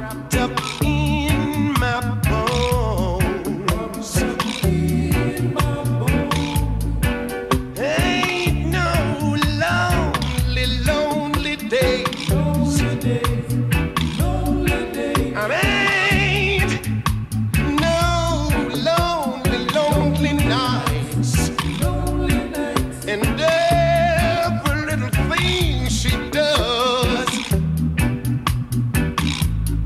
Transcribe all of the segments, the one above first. wrapped up in my bones. Ain't no lonely, lonely day. I ain't no lonely, lonely nights. And every little thing she does,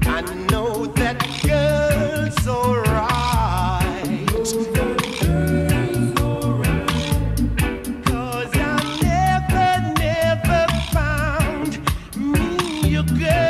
I know that girl's alright. 'Cause I never found me a girl